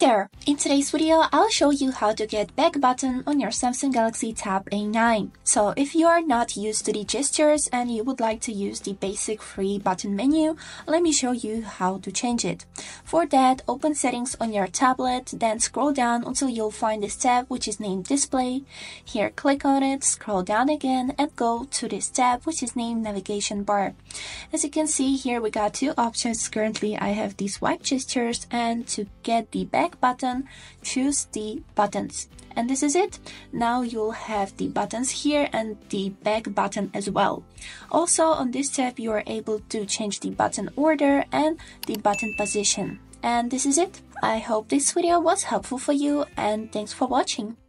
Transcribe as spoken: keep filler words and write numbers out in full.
there! In today's video, I'll show you how to get back button on your Samsung Galaxy Tab A nine. So if you are not used to the gestures and you would like to use the basic free button menu, let me show you how to change it. For that, open settings on your tablet, then scroll down until you'll find this tab which is named display. Here click on it, scroll down again and go to this tab which is named navigation bar. As you can see here we got two options. Currently I have the swipe gestures, and to get the back button choose the buttons. And this is it. Now you'll have the buttons here and the back button as well. Also on this tab you are able to change the button order and the button position. And this is it. I hope this video was helpful for you and thanks for watching.